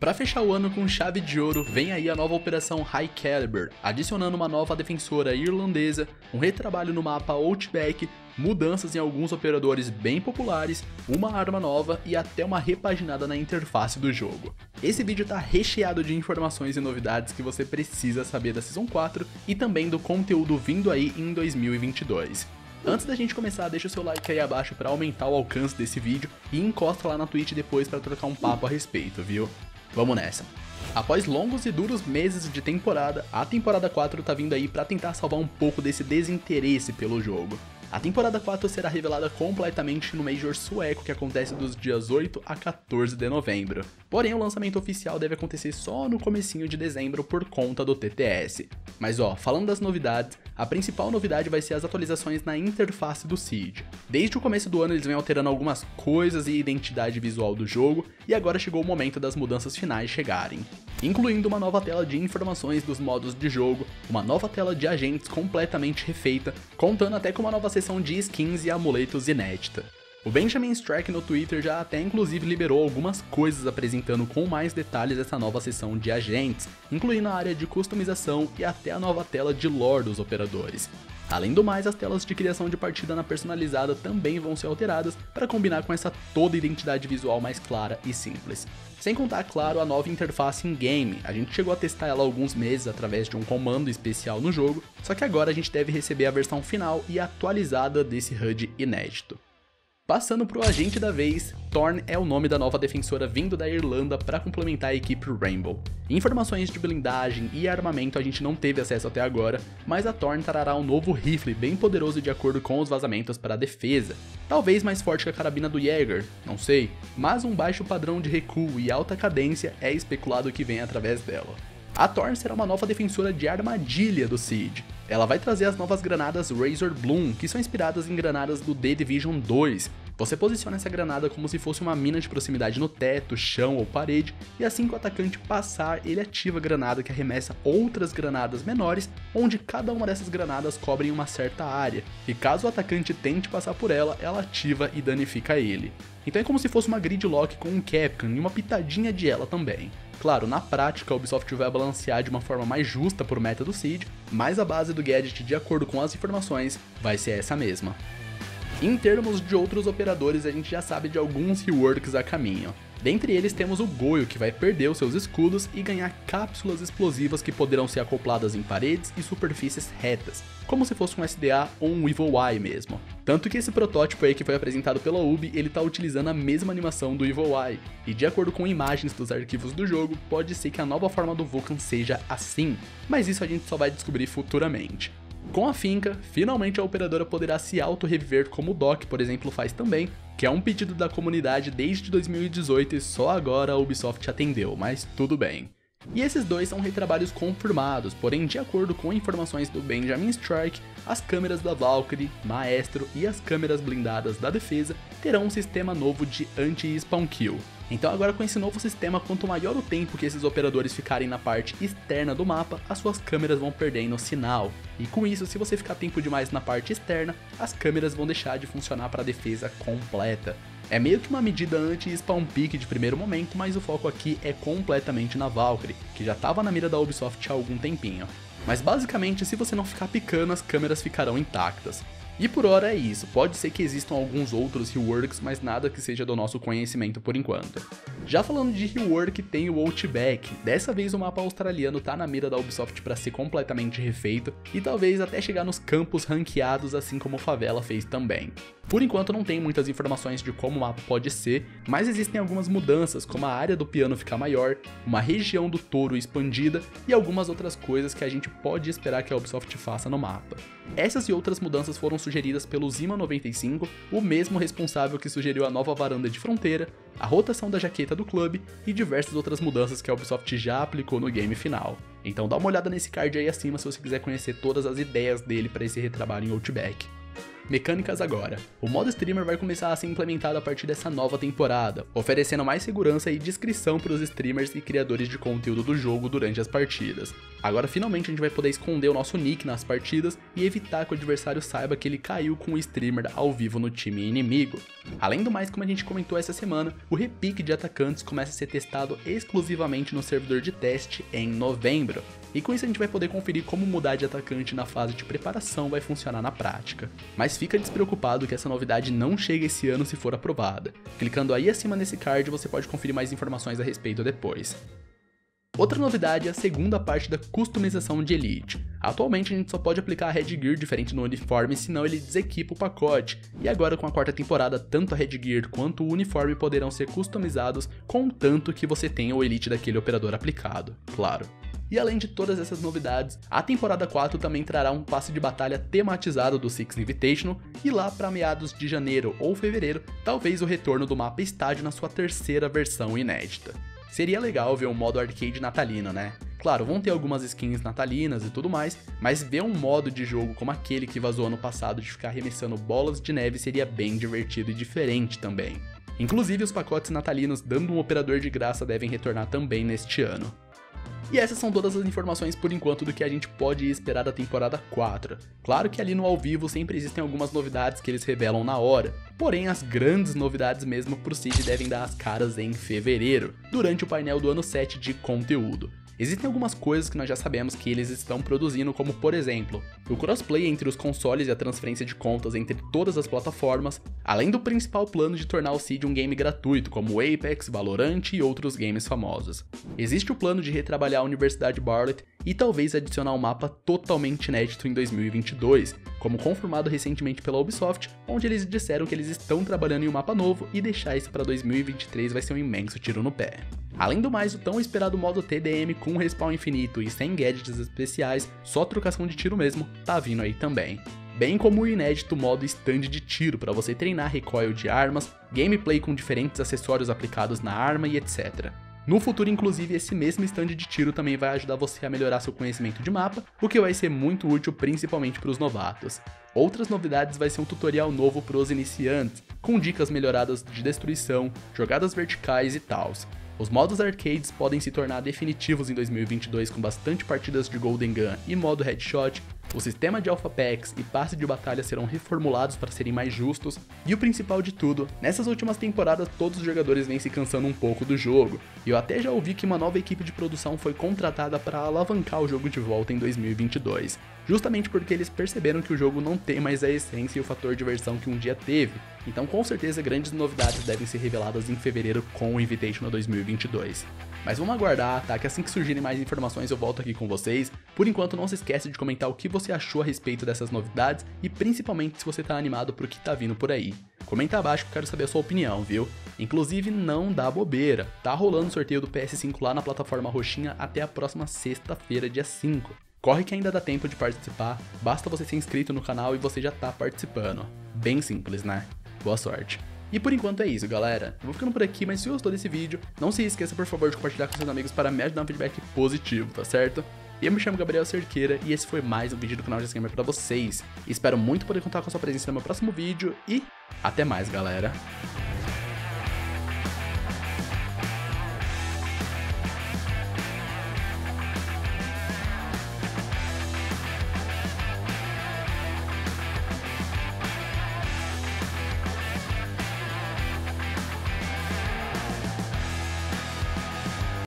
Para fechar o ano com chave de ouro, vem aí a nova operação High Caliber, adicionando uma nova defensora irlandesa, um retrabalho no mapa Outback, mudanças em alguns operadores bem populares, uma arma nova e até uma repaginada na interface do jogo. Esse vídeo tá recheado de informações e novidades que você precisa saber da Season 4 e também do conteúdo vindo aí em 2022. Antes da gente começar, deixa o seu like aí abaixo para aumentar o alcance desse vídeo e encosta lá na Twitch depois para trocar um papo a respeito, viu? Vamos nessa! Após longos e duros meses de temporada, a temporada 4 tá vindo aí para tentar salvar um pouco desse desinteresse pelo jogo. A temporada 4 será revelada completamente no Major Sueco, que acontece dos dias 8 a 14 de novembro. Porém, o lançamento oficial deve acontecer só no comecinho de dezembro por conta do TTS. Mas ó, falando das novidades, a principal novidade vai ser as atualizações na interface do Siege. Desde o começo do ano eles vêm alterando algumas coisas e identidade visual do jogo, e agora chegou o momento das mudanças finais chegarem. Incluindo uma nova tela de informações dos modos de jogo, uma nova tela de agentes completamente refeita, contando até com uma nova seção de skins e amuletos inédita. O Benjamin Strike no Twitter já até inclusive liberou algumas coisas apresentando com mais detalhes essa nova seção de agentes, incluindo a área de customização e até a nova tela de lore dos operadores. Além do mais, as telas de criação de partida na personalizada também vão ser alteradas para combinar com essa toda identidade visual mais clara e simples. Sem contar, claro, a nova interface in-game. A gente chegou a testar ela há alguns meses através de um comando especial no jogo, só que agora a gente deve receber a versão final e atualizada desse HUD inédito. Passando para o agente da vez, Thorn é o nome da nova defensora vindo da Irlanda para complementar a equipe Rainbow. Informações de blindagem e armamento a gente não teve acesso até agora, mas a Thorn trará um novo rifle bem poderoso de acordo com os vazamentos para a defesa. Talvez mais forte que a carabina do Jäger, não sei, mas um baixo padrão de recuo e alta cadência é especulado que vem através dela. A Thorn será uma nova defensora de armadilha do Siege. Ela vai trazer as novas granadas Razor Bloom, que são inspiradas em granadas do The Division 2. Você posiciona essa granada como se fosse uma mina de proximidade no teto, chão ou parede, e assim que o atacante passar, ele ativa a granada que arremessa outras granadas menores, onde cada uma dessas granadas cobre uma certa área, e caso o atacante tente passar por ela, ela ativa e danifica ele. Então é como se fosse uma Gridlock com um Capcan e uma pitadinha de ela também. Claro, na prática, a Ubisoft vai balancear de uma forma mais justa por meta do Siege, mas a base do gadget, de acordo com as informações, vai ser essa mesma. Em termos de outros operadores, a gente já sabe de alguns reworks a caminho. Dentre eles temos o Goyo, que vai perder os seus escudos e ganhar cápsulas explosivas que poderão ser acopladas em paredes e superfícies retas, como se fosse um SDA ou um Evil Eye mesmo. Tanto que esse protótipo aí que foi apresentado pela Ubi, ele tá utilizando a mesma animação do Evil Eye, e de acordo com imagens dos arquivos do jogo, pode ser que a nova forma do Vulcan seja assim, mas isso a gente só vai descobrir futuramente. Com a Finca, finalmente a operadora poderá se auto-reviver como o Doc, por exemplo, faz também, que é um pedido da comunidade desde 2018 e só agora a Ubisoft atendeu, mas tudo bem. E esses dois são retrabalhos confirmados, porém de acordo com informações do Benjamin Strike, as câmeras da Valkyrie, Maestro e as câmeras blindadas da defesa terão um sistema novo de anti-spawn kill. Então agora com esse novo sistema, quanto maior o tempo que esses operadores ficarem na parte externa do mapa, as suas câmeras vão perdendo o sinal. E com isso, se você ficar tempo demais na parte externa, as câmeras vão deixar de funcionar para a defesa completa. É meio que uma medida anti-spawn pick de primeiro momento, mas o foco aqui é completamente na Valkyrie, que já estava na mira da Ubisoft há algum tempinho. Mas basicamente, se você não ficar picando, as câmeras ficarão intactas. E por hora é isso, pode ser que existam alguns outros reworks, mas nada que seja do nosso conhecimento por enquanto. Já falando de rework, tem o Outback. Dessa vez o mapa australiano tá na mira da Ubisoft para ser completamente refeito, e talvez até chegar nos campos ranqueados, assim como Favela fez também. Por enquanto não tem muitas informações de como o mapa pode ser, mas existem algumas mudanças, como a área do piano ficar maior, uma região do touro expandida e algumas outras coisas que a gente pode esperar que a Ubisoft faça no mapa. Essas e outras mudanças foram sugeridas pelo Zima95, o mesmo responsável que sugeriu a nova varanda de fronteira, a rotação da jaqueta do clube e diversas outras mudanças que a Ubisoft já aplicou no game final. Então dá uma olhada nesse card aí acima se você quiser conhecer todas as ideias dele para esse retrabalho em Outback. Mecânicas agora. O modo streamer vai começar a ser implementado a partir dessa nova temporada, oferecendo mais segurança e discrição para os streamers e criadores de conteúdo do jogo durante as partidas. Agora finalmente a gente vai poder esconder o nosso nick nas partidas e evitar que o adversário saiba que ele caiu com o streamer ao vivo no time inimigo. Além do mais, como a gente comentou essa semana, o repique de atacantes começa a ser testado exclusivamente no servidor de teste em novembro. E com isso a gente vai poder conferir como mudar de atacante na fase de preparação vai funcionar na prática. Mas fica despreocupado que essa novidade não chega esse ano se for aprovada. Clicando aí acima nesse card você pode conferir mais informações a respeito depois. Outra novidade é a segunda parte da customização de Elite. Atualmente a gente só pode aplicar a Headgear diferente no uniforme, senão ele desequipa o pacote, e agora com a quarta temporada tanto a Headgear quanto o uniforme poderão ser customizados contanto que você tenha o Elite daquele operador aplicado, claro. E além de todas essas novidades, a temporada 4 também trará um passe de batalha tematizado do Six Invitational, e lá para meados de janeiro ou fevereiro, talvez o retorno do mapa estádio na sua terceira versão inédita. Seria legal ver um modo arcade natalino, né? Claro, vão ter algumas skins natalinas e tudo mais, mas ver um modo de jogo como aquele que vazou ano passado de ficar arremessando bolas de neve seria bem divertido e diferente também. Inclusive os pacotes natalinos dando um operador de graça devem retornar também neste ano. E essas são todas as informações por enquanto do que a gente pode esperar da temporada 4. Claro que ali no ao vivo sempre existem algumas novidades que eles revelam na hora, porém as grandes novidades mesmo pro Siege devem dar as caras em fevereiro, durante o painel do ano 7 de conteúdo. Existem algumas coisas que nós já sabemos que eles estão produzindo, como por exemplo, o crossplay entre os consoles e a transferência de contas entre todas as plataformas, além do principal plano de tornar o Siege um game gratuito, como Apex, Valorant e outros games famosos. Existe o plano de retrabalhar a Universidade Bartlett e talvez adicionar um mapa totalmente inédito em 2022, como confirmado recentemente pela Ubisoft, onde eles disseram que eles estão trabalhando em um mapa novo e deixar isso para 2023 vai ser um imenso tiro no pé. Além do mais, o tão esperado modo TDM com respawn infinito e sem gadgets especiais, só trocação de tiro mesmo, tá vindo aí também. Bem como o inédito modo stand de tiro para você treinar recoil de armas, gameplay com diferentes acessórios aplicados na arma e etc. No futuro, inclusive, esse mesmo stand de tiro também vai ajudar você a melhorar seu conhecimento de mapa, o que vai ser muito útil principalmente para os novatos. Outras novidades vai ser um tutorial novo para os iniciantes, com dicas melhoradas de destruição, jogadas verticais e tals. Os modos arcades podem se tornar definitivos em 2022 com bastante partidas de Golden Gun e modo Headshot, o sistema de Alpha Packs e passe de batalha serão reformulados para serem mais justos, e o principal de tudo, nessas últimas temporadas todos os jogadores vêm se cansando um pouco do jogo, e eu até já ouvi que uma nova equipe de produção foi contratada para alavancar o jogo de volta em 2022, justamente porque eles perceberam que o jogo não tem mais a essência e o fator diversão que um dia teve, então com certeza grandes novidades devem ser reveladas em fevereiro com o Invitational 2022. Mas vamos aguardar, tá? Que assim que surgirem mais informações eu volto aqui com vocês. Por enquanto não se esquece de comentar o que você achou a respeito dessas novidades e principalmente se você tá animado pro que tá vindo por aí. Comenta abaixo que eu quero saber a sua opinião, viu? Inclusive não dá bobeira, tá rolando o sorteio do PS5 lá na plataforma roxinha até a próxima sexta-feira, dia 5. Corre que ainda dá tempo de participar, basta você ser inscrito no canal e você já tá participando. Bem simples, né? Boa sorte. E por enquanto é isso, galera. Eu vou ficando por aqui, mas se gostou desse vídeo, não se esqueça, por favor, de compartilhar com seus amigos para me ajudar um feedback positivo, tá certo? Eu me chamo Gabriel Cerqueira e esse foi mais um vídeo do canal GCGamer pra vocês. Espero muito poder contar com a sua presença no meu próximo vídeo e até mais, galera.